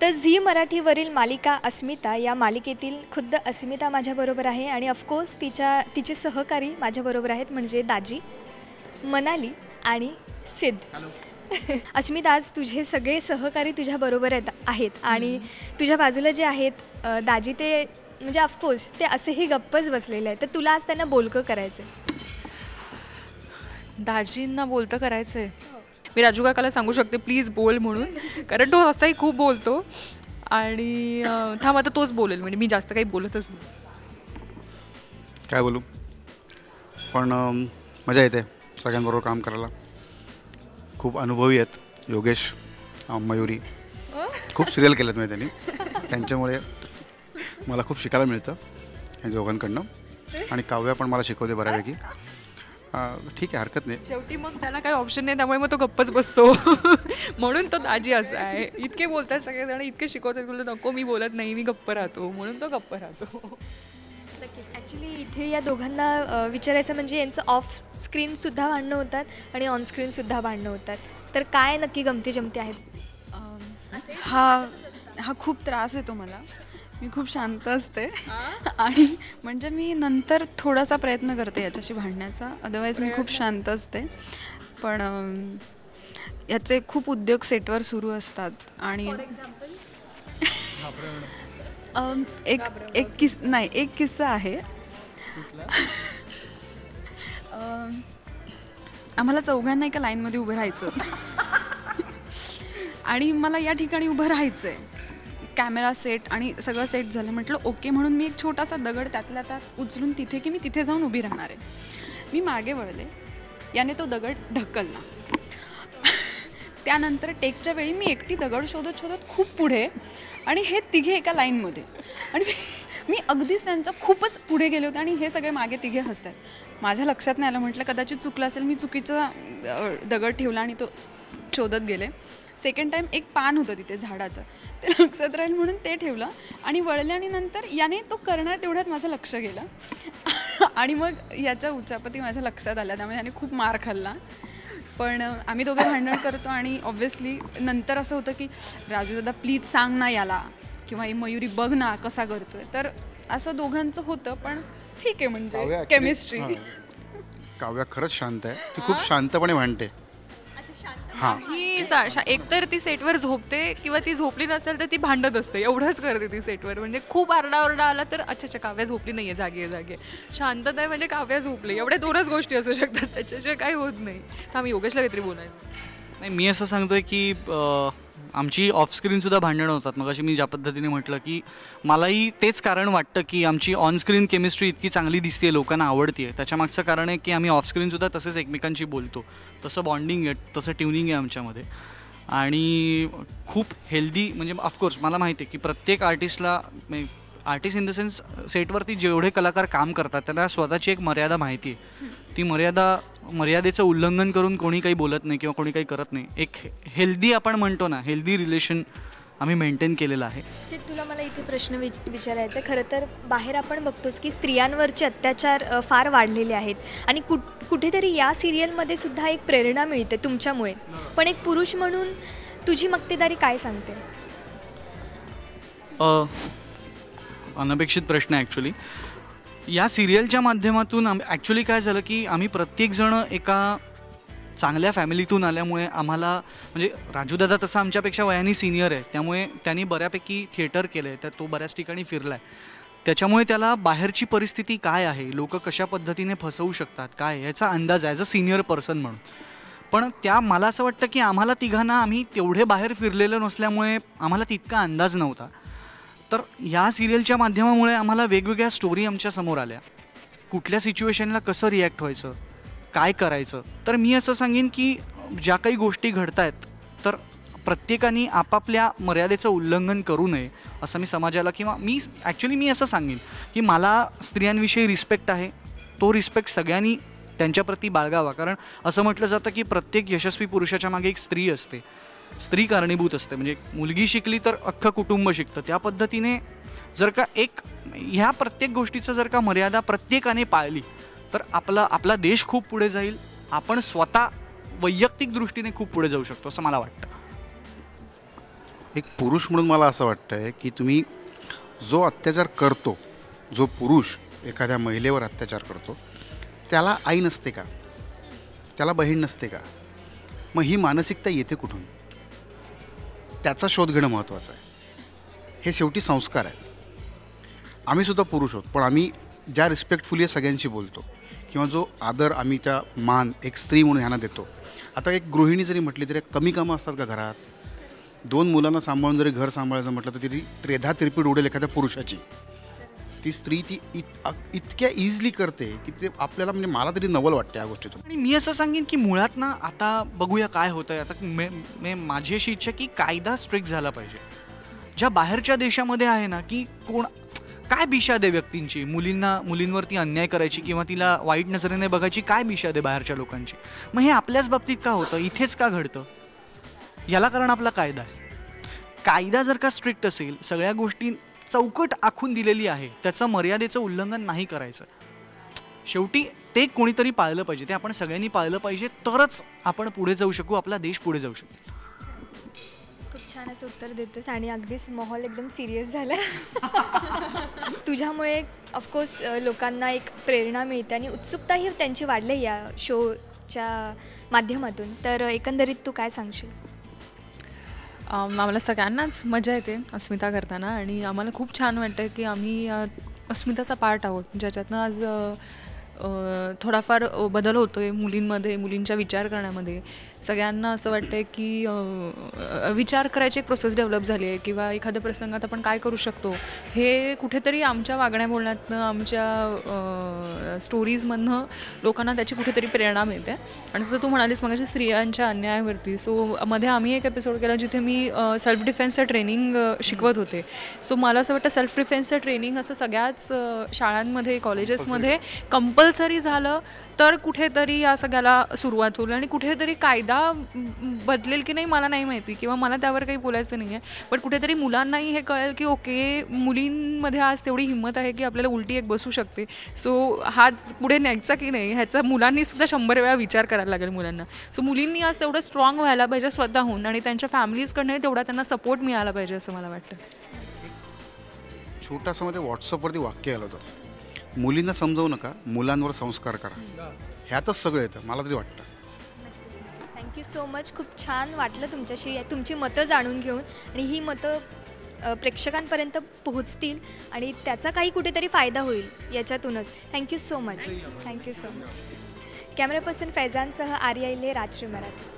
तर झी मराठीवरील मालिका अस्मिता या मालिकेतील खुद्द अस्मिता माझ्याबरोबर आहे आणि ऑफकोर्स तिचे सहकारी माझ्याबरोबर आहेत म्हणजे दाजी, मनाली आणि सिद्ध। अस्मिता, आज तुझे सगळे सहकारी तुझ्याबरोबर आहेत आणि तुझ्या बाजूला जे आहेत दाजी ते म्हणजे ऑफकोर्स ते असेही गप्पच बसलेले आहेत, तर तुला आज त्यांना बोलकं करायचं आहे, दाजींना बोलतं करायचं आहे। मी राजू काकाला सांगू शकते प्लीज बोल म्हणून, कारण तो असाही खूप बोलतो आणि थांब आता तोच बोलेल, म्हणजे मी जास्त काही बोलतच नाही, काय बोलू, पण मजा येते सगळ्यांबरोबर काम करायला। खूप अनुभवी आहेत योगेश, मयूरी, खूप सिरियल केलेत मी त्यांनी, त्यांच्यामुळे मला खूप शिकायला मिळतं या दोघांकडनं, आणि काव्या पण मला शिकवते बऱ्यापैकी। ठीक आहे, हरकत नाही। शेवटी मग त्याला काही ऑप्शन नाही, त्यामुळे मग तो गप्पच बसतो म्हणून तो दाजी असा आहे, इतके बोलतात सगळेजण, इतके शिकवतात, बोलतो नको मी बोलत नाही मी गप्प राहतो, म्हणून तो गप्प राहतो। ॲक्च्युली इथे या दोघांना विचारायचं म्हणजे यांचं ऑफ स्क्रीनसुद्धा भांडणं होतात आणि ऑन स्क्रीनसुद्धा भांडणं होतात, तर काय नक्की गमती जमती आहेत? हा हा खूप त्रास देतो मला, मी खूप शांत असते आणि म्हणजे मी नंतर थोडासा प्रयत्न करते याच्याशी भांडण्याचा, अदरवाईज मी खूप शांत असते, पण याचे खूप उद्योग सेटवर सुरू असतात। आणि एक एक किस नाही एक किस्सा आहे, आम्हाला चौघांना एका लाईनमध्ये उभं राहायचं आणि मला या ठिकाणी उभं राहायचं आहे, कॅमेरा सेट आणि सगळं सेट झालं, म्हटलं ओके म्हणून मी एक छोटासा दगड त्यातल्या त्यात उचलून तिथे की मी तिथे जाऊन उभी राहणार आहे, मी मागे वळले, याने तो दगड ढकलला त्यानंतर टेकच्या वेळी मी एकटी दगड शोधत शोधत खूप पुढे, आणि हे तिघे एका लाईनमध्ये, आणि मी अगदीच त्यांचं खूपच पुढे गेले होते आणि हे सगळे मागे तिघे हसतात, माझ्या लक्षात नाही आलं, म्हटलं कदाचित चुकलं असेल, मी चुकीचा दगड ठेवला आणि तो शोधत गेले। सेकंड टाईम एक पान होतं तिथे झाडाचं, ते लक्षात राहील म्हणून ते ठेवलं आणि वळले, आणि नंतर याने तो करणार तेवढ्यात माझं लक्ष गेलं आणि मग याच्या उचापती माझ्या लक्षात आल्या, त्यामुळे याने खूप मार खाल्ला, पण आम्ही दोघे भांडण करतो आणि ऑब्व्हियसली नंतर असं होतं की राजू दादा प्लीज सांग ना याला, किंवा ही मयूरी बघ ना कसा करतोय, तर असं दोघांचं होतं, पण ठीक आहे म्हणजे केमिस्ट्री। काव्या खरंच शांत आहे, ती खूप शांतपणे भांडते। हां, ही एकतर ती सेटवर झोपते किंवा ती झोपली नसेल तर ती भांडत असते, एवढंच करते ती सेटवर, म्हणजे खूप आरडाओरडा आला तर अच्छा अच्छा काव्या झोपली नाही आहे, जागी आहे जागी आहे, शांतता आहे म्हणजे काव्या झोपली, एवढ्या दोनच गोष्टी असू शकतात, त्याच्याशिवाय काही होत नाही। तर आम्ही योगेशला काहीतरी बोलायचं नाही, मी असं सांगतोय की आमची ऑफस्क्रीनसुद्धा भांडणं होतात, मग अशी मी ज्या पद्धतीने म्हटलं की मलाही तेच कारण वाटतं की आमची ऑनस्क्रीन केमिस्ट्री इतकी चांगली दिसते, लोकांना आवडते आहे, त्याच्यामागचं कारण आहे की आम्ही ऑफस्क्रीनसुद्धा तसेच एकमेकांशी बोलतो, तसं बॉन्डिंग आहे, तसं ट्युनिंग आहे आमच्यामध्ये, आणि खूप हेल्दी, म्हणजे ऑफकोर्स मला माहिती आहे की प्रत्येक आर्टिस्टला, आर्टिस्ट इन द सेन्स सेटवरती जेवढे कलाकार काम करतात त्याला स्वतःची एक मर्यादा माहिती आहे, ती मर्यादेचं उल्लंघन करून कोणी काही बोलत नाही किंवा कोणी काही करत नाही, एक हेल्दी आपण म्हणतो ना हेल्दी रिलेशन आम्ही मेंटेन केलेलं आहे। सिद्ध, तुला मला इथे प्रश्न विचारायचा, खरं तर बाहेर आपण बघतोच की स्त्रियांवरचे अत्याचार फार वाढलेले आहेत आणि कुठेतरी या सिरियलमध्ये सुद्धा एक प्रेरणा मिळते तुमच्यामुळे, पण एक पुरुष म्हणून तुझी मक्तेदारी काय सांगते? अनपेक्षित प्रश्न आहे ॲक्च्युली। या सिरियलच्या माध्यमातून ॲक्च्युली काय झालं की आम्ही प्रत्येकजणं एका चांगल्या फॅमिलीतून आल्यामुळे आम्हाला, म्हणजे राजूदादा तसा आमच्यापेक्षा वयाने सिनियर आहे, त्यामुळे त्यांनी बऱ्यापैकी थिएटर केलं आहे, तो बऱ्याच ठिकाणी फिरला आहे, त्याच्यामुळे त्याला बाहेरची परिस्थिती काय आहे, लोक कशा पद्धतीने फसवू शकतात काय याचा अंदाज आहे ॲज अ सिनियर पर्सन म्हणून, पण त्या मला असं वाटतं की आम्हाला तिघांना, आम्ही तेवढे बाहेर फिरलेलं नसल्यामुळे आम्हाला तितका अंदाज नव्हता, तर या सिरियलच्या माध्यमामुळे आम्हाला वेगवेगळ्या स्टोरी आमच्या समोर आल्या, कुठल्या सिच्युएशनला कसं रिॲक्ट व्हायचं, काय करायचं, तर मी असं सांगेन की ज्या काही गोष्टी घडत आहेत तर प्रत्येकाने आपापल्या मर्यादेचं उल्लंघन करू नये, असं मी समाजाला, किंवा मी ॲक्च्युली मी असं सांगेन की मला स्त्रियांविषयी रिस्पेक्ट आहे, तो रिस्पेक्ट सगळ्यांनी त्यांच्याप्रती बाळगावा, कारण असं म्हटलं जातं की प्रत्येक यशस्वी पुरुषाच्या मागे एक स्त्री असते, स्त्री कारणीभूत असते, म्हणजे मुलगी शिकली तर अख्खं कुटुंब शिकतं, त्या पद्धतीने जर का एक ह्या प्रत्येक गोष्टीचं जर का मर्यादा प्रत्येकाने पाळली तर आपला देश खूप पुढे जाईल, आपण स्वतः वैयक्तिक दृष्टीने खूप पुढे जाऊ शकतो असं मला वाटतं। एक पुरुष म्हणून मला असं वाटतंय की तुम्ही जो अत्याचार करतो, जो पुरुष एखाद्या महिलेवर अत्याचार करतो, त्याला आई नसते का, त्याला बहीण नसते का? मग ही मानसिकता येते कुठून? त्याचा शोध घेणं महत्त्वाचं आहे. हे शेवटी संस्कार आहेत. आम्हीसुद्धा पुरुष आहोत, पण आम्ही ज्या रिस्पेक्टफुली सगळ्यांशी बोलतो किंवा जो आदर आम्ही त्या मान एक स्त्री म्हणून ह्यांना देतो. आता एक गृहिणी जरी म्हटली तरी कमी कामं असतात का घरात? दोन मुलांना सांभाळून जरी घर सांभाळायचं म्हटलं तर ती त्रेधा तिरपीड उडेल एखाद्या पुरुषाची. ती स्त्री ती इतक्या इझिली करते की ते आपल्याला, म्हणजे मला तरी नवल वाटते या गोष्टीतून. आणि मी असं सांगेन की मुळात ना, आता बघूया काय होतं आहे. आता माझी अशी इच्छा की कायदा स्ट्रिक्ट झाला पाहिजे. ज्या बाहेरच्या देशामध्ये आहे ना की कोण काय बिशा दे व्यक्तींची, मुलींवरती अन्याय करायची किंवा तिला वाईट नजरेने बघायची काय बिशा दे बाहेरच्या लोकांची. मग हे आपल्याच बाबतीत का होतं, इथेच का घडतं? याला कारण आपला कायदा आहे. कायदा जर का स्ट्रिक्ट असेल, सगळ्या गोष्टी चौकट आखून दिलेली आहे, त्याचं मर्यादेचं उल्लंघन नाही करायचं. शेवटी ते कोणीतरी पाळलं पाहिजे, ते आपण सगळ्यांनी पाळलं पाहिजे, तरच आपण पुढे जाऊ शकू, आपला देश पुढे जाऊ शकतो. खूप छान असं उत्तर देतोस आणि अगदीच माहोल एकदम सिरियस झाला. तुझ्यामुळे ऑफकोर्स लोकांना एक प्रेरणा मिळते आणि उत्सुकताही त्यांची वाढली या शोच्या माध्यमातून. तर एकंदरीत तू काय सांगशील? आम्हाला सगळ्यांनाच मजा येते अस्मिता करताना आणि आम्हाला खूप छान वाटतं की आम्ही अस्मिताचा पार्ट आहोत, ज्याच्यातनं आज थोडाफार बदल होतो आहे मुलींमध्ये, मुलींच्या विचार करण्यामध्ये. सगळ्यांना असं वाटतं की विचार करायची एक प्रोसेस डेव्हलप झाली आहे किंवा एखाद्या प्रसंगात आपण काय करू शकतो हे कुठेतरी आमच्या वागण्या बोलण्यातनं, आमच्या स्टोरीजमधनं लोकांना त्याची कुठेतरी प्रेरणा मिळते. आणि जसं तू म्हणालीस मग स्त्रियांच्या अन्यायावरती, सो मध्ये आम्ही एक एपिसोड केला जिथे मी सेल्फ डिफेन्सचं ट्रेनिंग शिकवत होते. सो मला असं वाटतं सेल्फ डिफेन्सचं ट्रेनिंग असं सगळ्याच शाळांमध्ये, कॉलेजेसमध्ये कंपल्सरी झालं तर कुठेतरी या सगळ्याला सुरुवात होईल आणि कुठेतरी कायदा बदलेल की नाही मला नाही माहिती, किंवा मला त्यावर काही बोलायचं नाही आहे, पण कुठेतरी मुलांनाही हे कळेल की ओके, मुलींमध्ये आज तेवढी हिंमत आहे की आपल्याला उलटी एक बसू शकते. सो हा पुढे न्यायचा की नाही ह्याचा मुलांनीसुद्धा 100 वेळा विचार करायला लागेल मुलांना. सो मुलींनी आज तेवढं स्ट्रॉंग व्हायला पाहिजे स्वतःहून आणि त्यांच्या फॅमिलीजकडनंही तेवढा त्यांना सपोर्ट मिळाला पाहिजे असं मला वाटतं. छोटासा मध्ये व्हॉट्सअपवरती वाक्य आलं होतं, मुलींना समजवू नका, मुलांवर संस्कार करा. ह्यातच सगळं येतं मला तरी वाटतं. Thank you so much. खूप छान वाटलं तुमच्याशी, तुमची मतं जाणून घेऊन, आणि ही मतं प्रेक्षकांपर्यंत पोहोचतील आणि त्याचा काही कुठेतरी फायदा होईल याच्यातूनच. Thank you so much. Camera person फैजानसह आर्याईले, राजश्री मराठी.